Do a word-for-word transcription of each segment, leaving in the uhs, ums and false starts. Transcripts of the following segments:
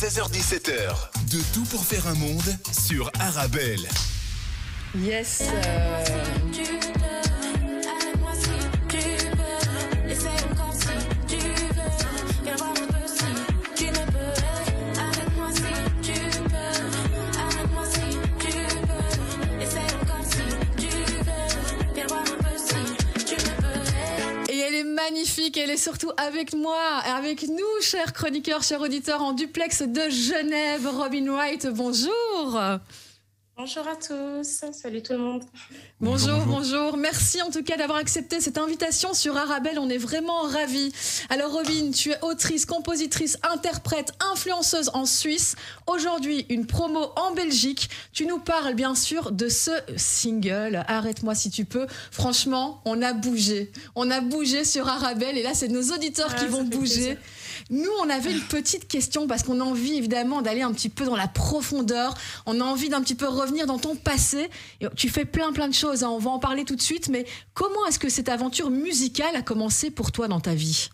seize heures dix-sept heures. De tout pour faire un monde sur Arabel. Yes. Euh... magnifique, elle est surtout avec moi, avec nous, chers chroniqueurs, chers auditeurs en duplex de Genève. Robyn Wright, bonjour. Bonjour à tous, salut tout le monde. Bonjour, bonjour, bonjour. Merci en tout cas d'avoir accepté cette invitation sur Arabel, on est vraiment ravis. Alors Robyn, tu es autrice, compositrice, interprète, influenceuse en Suisse. Aujourd'hui, une promo en Belgique. Tu nous parles bien sûr de ce single, Arrête-moi si tu peux. Franchement, on a bougé. On a bougé sur Arabel et là, c'est nos auditeurs ah, qui vont bouger. Plaisir. Nous, on avait une petite question parce qu'on a envie évidemment d'aller un petit peu dans la profondeur. On a envie d'un petit peu revenir dans ton passé. Tu fais plein plein de choses, hein. On va en parler tout de suite, mais comment est-ce que cette aventure musicale a commencé pour toi dans ta vie?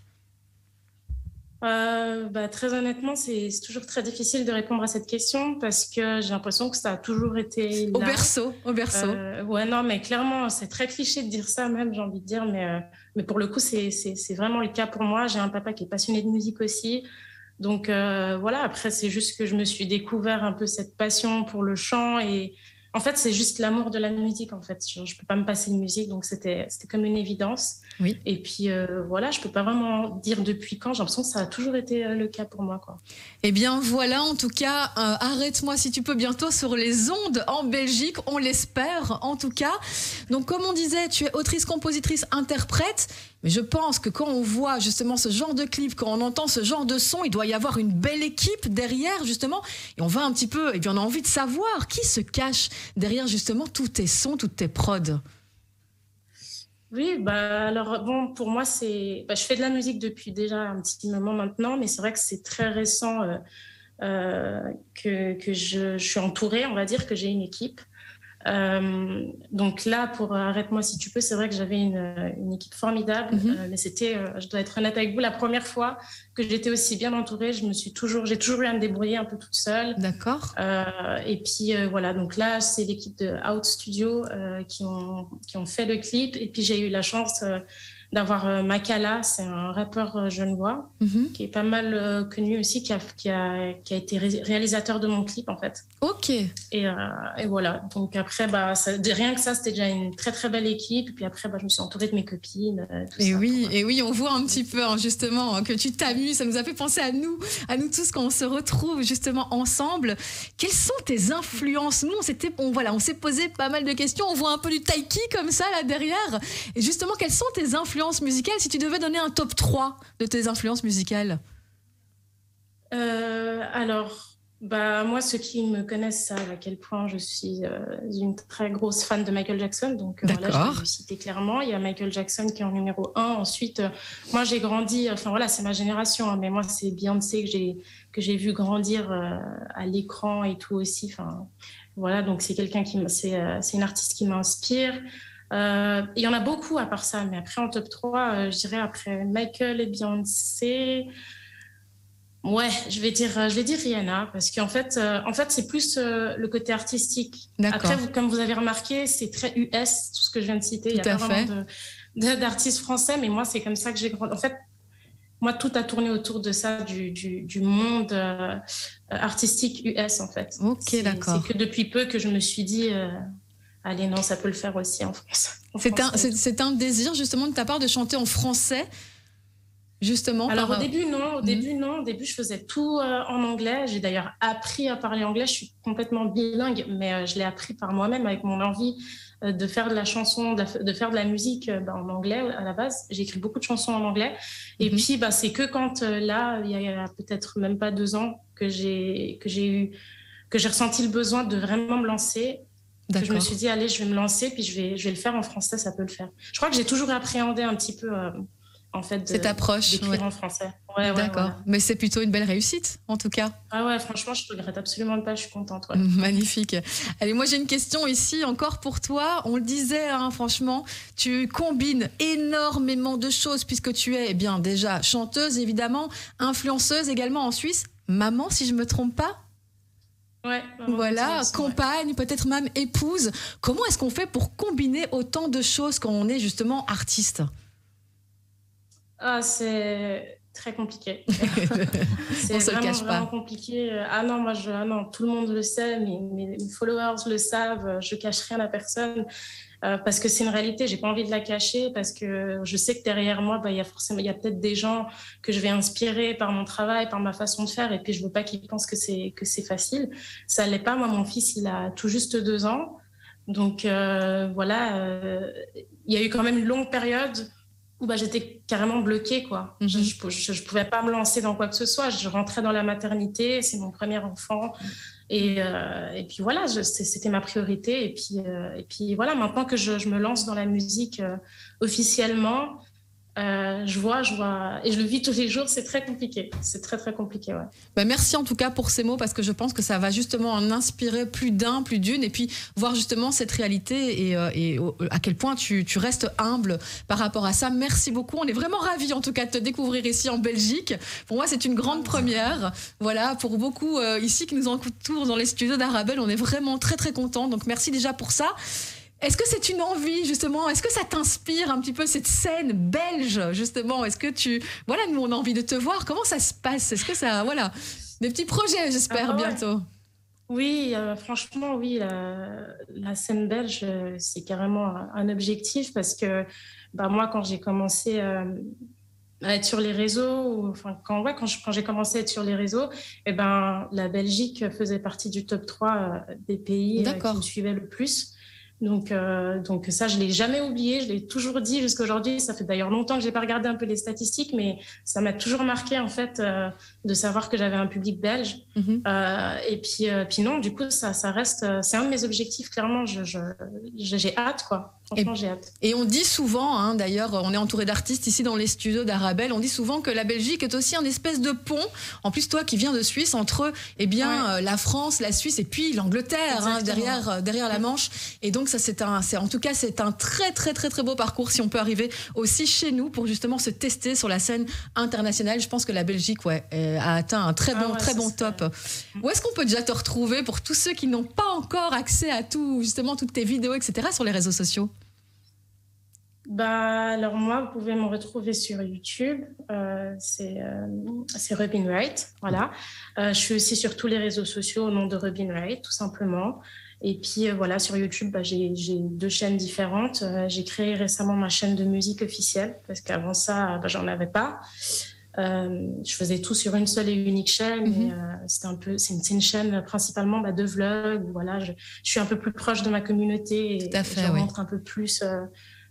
euh, bah, Très honnêtement, c'est toujours très difficile de répondre à cette question parce que j'ai l'impression que ça a toujours été là. Au berceau, au berceau. Euh, ouais, non, mais clairement, c'est très cliché de dire ça même, j'ai envie de dire, mais, euh, mais pour le coup, c'est vraiment le cas pour moi. J'ai un papa qui est passionné de musique aussi. Donc euh, voilà, après c'est juste que je me suis découvert un peu cette passion pour le chant et en fait c'est juste l'amour de la musique en fait. Je, je peux pas me passer de musique, donc c'était c'était comme une évidence. Oui. Et puis euh, voilà, je peux pas vraiment dire depuis quand, j'ai l'impression que ça a toujours été le cas pour moi, quoi. Eh bien voilà, en tout cas, euh, Arrête-moi si tu peux bientôt sur les ondes en Belgique, on l'espère en tout cas. Donc comme on disait, tu es autrice, compositrice, interprète. Mais je pense que quand on voit justement ce genre de clip, quand on entend ce genre de son, il doit y avoir une belle équipe derrière justement. Et on va un petit peu, et bien on a envie de savoir qui se cache derrière justement tous tes sons, toutes tes prods. Oui, bah alors bon, pour moi c'est, bah, je fais de la musique depuis déjà un petit moment maintenant, mais c'est vrai que c'est très récent euh, euh, que, que je, je suis entourée, on va dire, que j'ai une équipe. Euh, donc là, pour Arrête-moi si tu peux, c'est vrai que j'avais une, une équipe formidable, mm-hmm. euh, mais c'était, euh, je dois être honnête avec vous, la première fois que j'étais aussi bien entourée. Je me suis toujours, j'ai toujours eu à me débrouiller un peu toute seule. D'accord. Euh, et puis euh, voilà, donc là, c'est l'équipe de Out Studio euh, qui ont qui ont fait le clip. Et puis j'ai eu la chance euh, d'avoir euh, Makala, c'est un rappeur euh, genevois mm-hmm. qui est pas mal euh, connu aussi, qui a, qui a, qui a été ré réalisateur de mon clip en fait. Ok. Et, euh, et voilà, donc après, bah, ça, rien que ça, c'était déjà une très très belle équipe. Et puis après, bah, je me suis entourée de mes copines. Euh, tout et, ça, oui, et oui, on voit un petit peu hein, justement que tu t'amuses, ça nous a fait penser à nous, à nous tous quand on se retrouve justement ensemble. Quelles sont tes influences? Nous, on, on, voilà, on s'est posé pas mal de questions, on voit un peu du taiki comme ça là derrière. Et justement, quelles sont tes influences musicales, si tu devais donner un top trois de tes influences musicales? euh, Alors, bah, moi, ceux qui me connaissent savent à quel point je suis euh, une très grosse fan de Michael Jackson. Donc euh, voilà, je peux le citer clairement. Il y a Michael Jackson qui est en numéro un. Ensuite, euh, moi, j'ai grandi, enfin voilà, c'est ma génération, hein, mais moi, c'est Beyoncé que j'ai que j'ai vu grandir euh, à l'écran et tout aussi. Enfin voilà, donc c'est quelqu'un qui c'est euh, une artiste qui m'inspire. Euh, il y en a beaucoup à part ça, mais après en top trois, euh, je dirais après Michael et Beyoncé, ouais, je vais dire, je vais dire Rihanna, parce qu'en fait, euh, en fait c'est plus euh, le côté artistique. Après, vous, comme vous avez remarqué, c'est très U S, tout ce que je viens de citer, tout il n'y a pas fait. Vraiment d'artistes français, mais moi c'est comme ça que j'ai grandi. En fait, moi, tout a tourné autour de ça, du, du, du monde euh, artistique U S en fait. Ok, d'accord. C'est que depuis peu que je me suis dit... Euh, allez, non, ça peut le faire aussi en France. C'est un, un désir, justement, de ta part de chanter en français, justement. Alors, par... au début, non. Au mmh. début, non. Au début, je faisais tout euh, en anglais. J'ai d'ailleurs appris à parler anglais. Je suis complètement bilingue, mais euh, je l'ai appris par moi-même avec mon envie euh, de faire de la chanson, de, la, de faire de la musique euh, bah, en anglais à la base. J'ai écrit beaucoup de chansons en anglais. Et mmh. puis, bah, c'est que quand, euh, là, il y a peut-être même pas deux ans, que j'ai eu, que j'ai ressenti le besoin de vraiment me lancer. Je me suis dit, allez, je vais me lancer, puis je vais, je vais le faire en français, ça peut le faire. Je crois que j'ai toujours appréhendé un petit peu, euh, en fait, de, cette approche d'écrire ouais. en français. Ouais, D'accord, ouais, voilà. Mais c'est plutôt une belle réussite, en tout cas. Ah ouais, franchement, je ne regrette absolument pas, je suis contente. Ouais. Magnifique. Allez, moi, j'ai une question ici, encore pour toi. On le disait, hein, franchement, tu combines énormément de choses, puisque tu es eh bien déjà chanteuse, évidemment, influenceuse également en Suisse, maman, si je ne me trompe pas. Ouais, voilà, sens, compagne, ouais. peut-être même épouse. Comment est-ce qu'on fait pour combiner autant de choses quand on est justement artiste? Ah, c'est très compliqué. C'est vraiment, cache pas. vraiment compliqué. Ah non, moi, je, ah non, tout le monde le sait, mes, mes followers le savent, je ne cache rien à personne. Euh, parce que c'est une réalité, j'ai pas envie de la cacher, parce que je sais que derrière moi, bah, y a forcément, y a peut-être des gens que je vais inspirer par mon travail, par ma façon de faire, et puis je veux pas qu'ils pensent que c'est que c'est facile. Ça l'est pas. Moi, mon fils, il a tout juste deux ans, donc euh, voilà, euh, y a eu quand même une longue période où bah, j'étais carrément bloquée, quoi. Mm-hmm. je, je, je pouvais pas me lancer dans quoi que ce soit. Je rentrais dans la maternité, c'est mon premier enfant. Et, euh, et puis voilà, c'était ma priorité. Et puis, euh, et puis voilà, maintenant que je, je me lance dans la musique euh, officiellement, euh, je vois, je vois, et je le vis tous les jours, c'est très compliqué. C'est très, très compliqué, ouais. Bah merci en tout cas pour ces mots, parce que je pense que ça va justement en inspirer plus d'un, plus d'une, et puis voir justement cette réalité et, euh, et au, à quel point tu, tu restes humble par rapport à ça. Merci beaucoup. On est vraiment ravis en tout cas de te découvrir ici en Belgique. Pour moi, c'est une grande première. Voilà, pour beaucoup euh, ici qui nous entourent dans les studios d'Arabel, on est vraiment très, très contents. Donc merci déjà pour ça. Est-ce que c'est une envie, justement? Est-ce que ça t'inspire un petit peu, cette scène belge, justement? Est-ce que tu... Voilà, nous, on a envie de te voir. Comment ça se passe? Est-ce que ça... Voilà, des petits projets, j'espère, ah ouais. bientôt. Oui, euh, franchement, oui. La, la scène belge, c'est carrément un objectif, parce que bah, moi, quand j'ai commencé... Euh, à être sur les réseaux, ou, enfin, quand, ouais, quand, je, quand j'ai commencé à être sur les réseaux, eh ben, la Belgique faisait partie du top trois euh, des pays euh, qui me suivaient le plus. Donc, euh, donc ça, je ne l'ai jamais oublié, je l'ai toujours dit jusqu'à aujourd'hui. Ça fait d'ailleurs longtemps que je n'ai pas regardé un peu les statistiques, mais ça m'a toujours marqué en fait euh, de savoir que j'avais un public belge. Mm-hmm. euh, et puis, euh, puis non, du coup, ça, ça reste, c'est un de mes objectifs, clairement. Je, je, j'ai hâte, quoi. Franchement, j'ai hâte. Et on dit souvent, hein, d'ailleurs, on est entouré d'artistes ici dans les studios d'Arabel, on dit souvent que la Belgique est aussi un espèce de pont, en plus toi qui viens de Suisse, entre eh bien, ouais. euh, la France, la Suisse et puis l'Angleterre, hein, derrière, euh, derrière la Manche. Et donc ça, c'est un, c'est, en tout cas, c'est un très très très très beau parcours si on peut arriver aussi chez nous pour justement se tester sur la scène internationale. Je pense que la Belgique ouais, a atteint un très bon, ah ouais, très bon serait... top. Où est-ce qu'on peut déjà te retrouver pour tous ceux qui n'ont pas encore accès à tout, justement, toutes tes vidéos, et cetera sur les réseaux sociaux? Bah, alors moi, vous pouvez me retrouver sur YouTube, euh, c'est euh, Robyn Wright, voilà. Euh, je suis aussi sur tous les réseaux sociaux au nom de Robyn Wright, tout simplement. Et puis euh, voilà, sur YouTube, bah, j'ai deux chaînes différentes. Euh, j'ai créé récemment ma chaîne de musique officielle, parce qu'avant ça, bah, j'en avais pas. Euh, je faisais tout sur une seule et unique chaîne. Mm-hmm. euh, c'était un peu, c'est une, une chaîne principalement bah, de vlogs. Voilà, je, je suis un peu plus proche de ma communauté et, tout à fait, et je oui. montre un peu plus... Euh,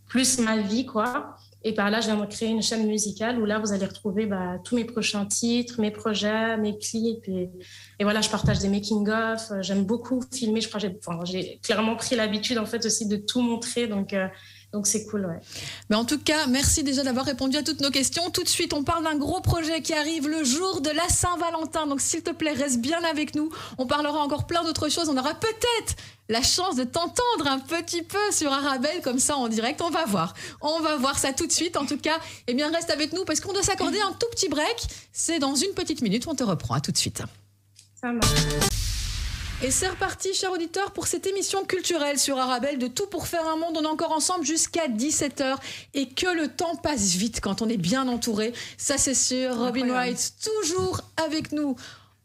plus ma vie, quoi. Et par là, je viens de créer une chaîne musicale où là, vous allez retrouver bah, tous mes prochains titres, mes projets, mes clips. Et, et voilà, je partage des making-of. J'aime beaucoup filmer. Je crois que j'ai enfin, clairement pris l'habitude, en fait, aussi de tout montrer. Donc, euh, donc c'est cool, ouais. Mais en tout cas, merci déjà d'avoir répondu à toutes nos questions. Tout de suite, on parle d'un gros projet qui arrive le jour de la Saint-Valentin. Donc, s'il te plaît, reste bien avec nous. On parlera encore plein d'autres choses. On aura peut-être... la chance de t'entendre un petit peu sur Arabel comme ça en direct. On va voir. On va voir ça tout de suite. En tout cas, eh bien, reste avec nous parce qu'on doit s'accorder un tout petit break. C'est dans une petite minute. On te reprend. À tout de suite. Ça marche. Et c'est reparti, chers auditeurs, pour cette émission culturelle sur Arabel, de tout pour faire un monde. On est encore ensemble jusqu'à dix-sept heures. Et que le temps passe vite quand on est bien entouré. Ça, c'est sûr. Robyn Wright, toujours avec nous.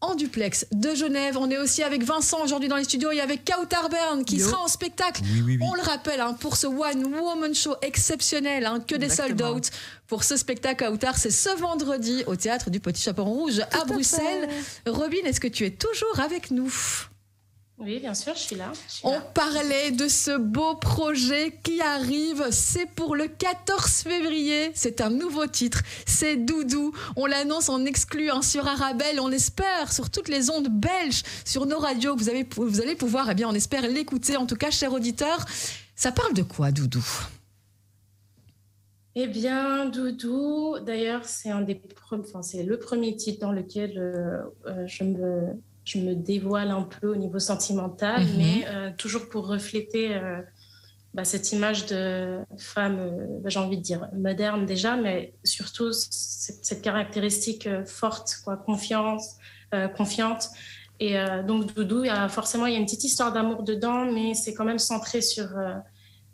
En duplex de Genève, on est aussi avec Vincent aujourd'hui dans les studios et avec Kaoutar Bern qui Yo. sera en spectacle. Oui, oui, oui. On le rappelle hein, pour ce One Woman Show exceptionnel, hein, que Exactement. des sold out. Pour ce spectacle Kaoutar, c'est ce vendredi au théâtre du Petit Chaperon Rouge Tout à Bruxelles. Fait. Robyn, est-ce que tu es toujours avec nous? Oui, bien sûr, je suis là. Je suis On là. parlait de ce beau projet qui arrive. C'est pour le quatorze février. C'est un nouveau titre. C'est Doudou. On l'annonce en exclu hein, sur Arabel. On l'espère sur toutes les ondes belges, sur nos radios. Vous, avez, vous allez pouvoir, eh bien, on espère l'écouter. En tout cas, chers auditeurs, ça parle de quoi, Doudou? Eh bien, Doudou, d'ailleurs, c'est un des, enfin, c'est le premier titre dans lequel euh, je me... je me dévoile un peu au niveau sentimental, mmh. mais euh, toujours pour refléter euh, bah, cette image de femme, euh, j'ai envie de dire moderne déjà, mais surtout cette, cette caractéristique euh, forte, quoi, confiance, euh, confiante. Et euh, donc Doudou, y a, forcément, il y a une petite histoire d'amour dedans, mais c'est quand même centré sur, euh,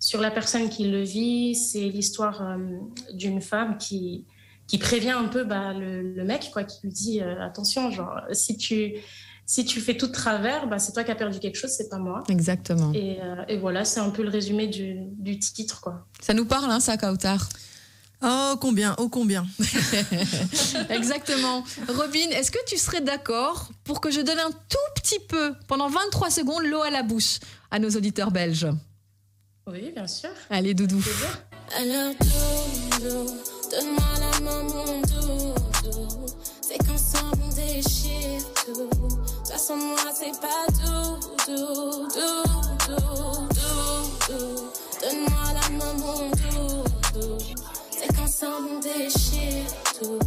sur la personne qui le vit. C'est l'histoire euh, d'une femme qui, qui prévient un peu bah, le, le mec, quoi, qui lui dit euh, « Attention, genre, si tu... » Si tu fais tout de travers, bah c'est toi qui as perdu quelque chose, c'est pas moi. Exactement. Et, euh, et voilà, c'est un peu le résumé du, du titre, quoi. Ça nous parle, hein, ça, Kaoutar ? Oh, combien, oh, combien. Exactement. Robyn, est-ce que tu serais d'accord pour que je donne un tout petit peu, pendant vingt-trois secondes, l'eau à la bouche à nos auditeurs belges ? Oui, bien sûr. Allez, Doudou. Alors, Doudou, donne-moi la main, mon Doudou. C'est qu'ensemble, on déchire tout. Sans moi c'est pas Doudou, Doudou, Doudou. Donne-moi la main, mon Doudou. C'est qu'ensemble on déchire tout.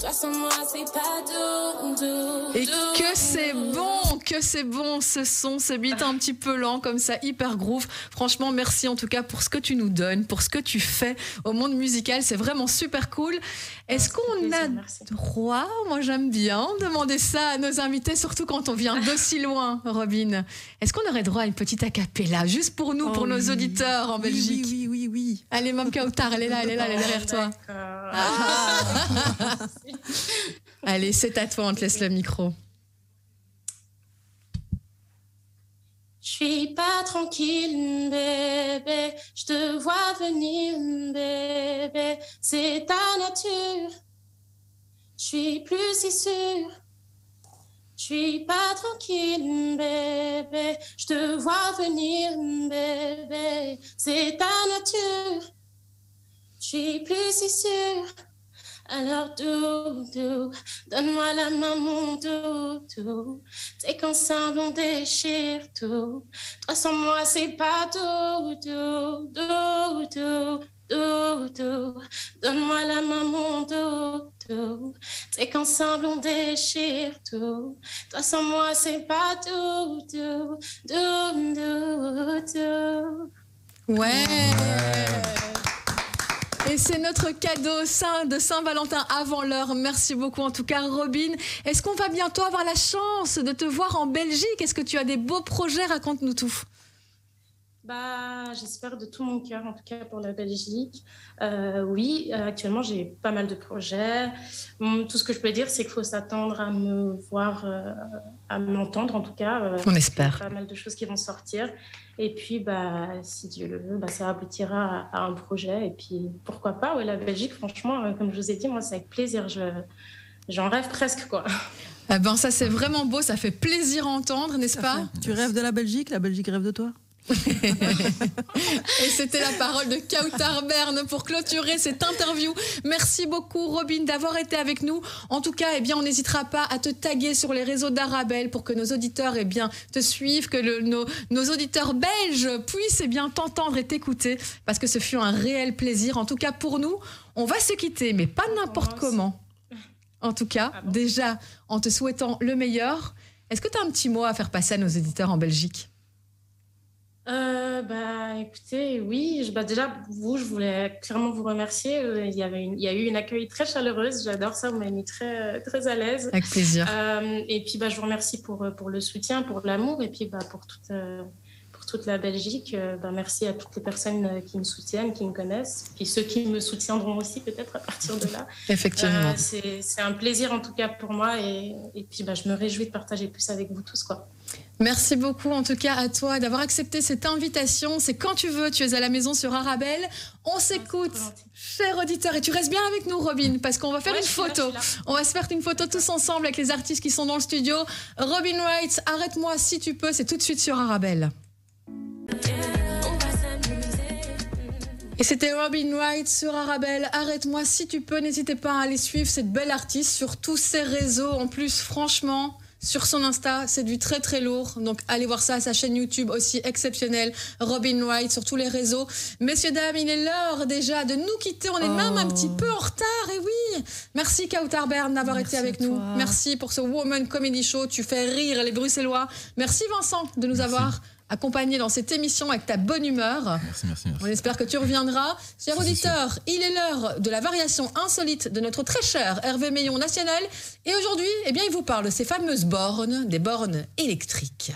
Toi sans moi c'est pas Doudou. Et que c'est bon, que c'est bon ce son, ce beat un petit peu lent comme ça, hyper groove. Franchement merci en tout cas pour ce que tu nous donnes, pour ce que tu fais au monde musical, c'est vraiment super cool. Est-ce qu'on a droit, moi j'aime bien demander ça à nos invités, surtout quand on vient d'aussi loin, Robyn. Est-ce qu'on aurait droit à une petite acapella, juste pour nous, oh, pour oui. nos auditeurs en Belgique? Oui, oui, oui, oui, oui. Allez, Mam Kaoutar, elle est là, elle est là, elle est derrière toi. Ah. Allez, c'est à toi, on te laisse le micro. Je suis pas tranquille, bébé. Je te vois venir, bébé. C'est ta nature. Je suis plus si sûre. Je suis pas tranquille, bébé. Je te vois venir, bébé. C'est ta nature. Je suis plus si sûre. Alors Doudou, donne-moi la main, mon Doudou. C'est qu'ensemble on déchire tout. Toi sans moi c'est pas Doudou, Doudou, Doudou. Donne-moi la main, mon Doudou. C'est qu'ensemble on déchire tout. Toi sans moi c'est pas Doudou, Doudou, Doudou. Ouais, ouais. Et c'est notre cadeau de Saint-Valentin avant l'heure. Merci beaucoup en tout cas, Robyn. Est-ce qu'on va bientôt avoir la chance de te voir en Belgique? Est-ce que tu as des beaux projets? Raconte-nous tout. Bah, j'espère de tout mon cœur en tout cas pour la Belgique. Euh, oui, actuellement j'ai pas mal de projets. Tout ce que je peux dire, c'est qu'il faut s'attendre à me voir, euh, à m'entendre en tout cas. Euh, On espère. Il y a pas mal de choses qui vont sortir. Et puis, bah, si Dieu le veut, bah, ça aboutira à, à un projet. Et puis, pourquoi pas, ouais, la Belgique, franchement, comme je vous ai dit, moi, c'est avec plaisir. Je, j'en rêve presque, quoi. Ah ben, ça, c'est vraiment beau. Ça fait plaisir à entendre, n'est-ce pas? Tu rêves de la Belgique, la Belgique rêve de toi. Et c'était la parole de Kaoutar Bern pour clôturer cette interview. Merci beaucoup, Robyn, d'avoir été avec nous. En tout cas, eh bien, on n'hésitera pas à te taguer sur les réseaux d'Arabel pour que nos auditeurs eh bien, te suivent, que le, nos, nos auditeurs belges puissent eh bien, t'entendre et t'écouter, parce que ce fut un réel plaisir. En tout cas, pour nous, on va se quitter, mais pas n'importe comment. En tout cas, ah bon, déjà, en te souhaitant le meilleur. Est-ce que tu as un petit mot à faire passer à nos auditeurs en Belgique? Euh, bah, écoutez, oui, je, bah, déjà, vous, je voulais clairement vous remercier. Il y, avait une, il y a eu une accueil très chaleureuse, j'adore ça, vous m'avez mis très, très à l'aise. Avec plaisir. Euh, et puis, bah, je vous remercie pour, pour le soutien, pour l'amour, et puis bah, pour, toute, euh, pour toute la Belgique. Euh, bah, merci à toutes les personnes qui me soutiennent, qui me connaissent, et ceux qui me soutiendront aussi peut-être à partir de là. Effectivement. Euh, c'est, c'est un plaisir en tout cas pour moi, et, et puis bah, je me réjouis de partager plus avec vous tous, quoi. Merci beaucoup en tout cas à toi d'avoir accepté cette invitation. C'est quand tu veux, tu es à la maison sur Arabel. On s'écoute, cher auditeur, et tu restes bien avec nous, Robyn, parce qu'on va faire ouais, une photo. Là, on va se faire une photo tous ensemble avec les artistes qui sont dans le studio. Robyn Wright, arrête-moi si tu peux, c'est tout de suite sur Arabel. Et c'était Robyn Wright sur Arabel. Arrête-moi si tu peux, n'hésitez pas à aller suivre cette belle artiste sur tous ses réseaux. En plus, franchement... Sur son Insta, c'est du très très lourd. Donc allez voir ça, sa chaîne YouTube aussi exceptionnelle. Robyn Wright sur tous les réseaux. Messieurs, dames, il est l'heure déjà de nous quitter. On est oh. même un petit peu en retard, et oui. Merci Kaoutar Bern d'avoir été avec nous. Toi. Merci pour ce Woman Comedy Show. Tu fais rire les Bruxellois. Merci Vincent de nous Merci. avoir accompagné dans cette émission avec ta bonne humeur. Merci, merci, merci. On espère que tu reviendras. Chers auditeurs, il est l'heure de la variation insolite de notre très cher Hervé Meillon national. Et aujourd'hui, eh bien, il vous parle de ces fameuses bornes, des bornes électriques.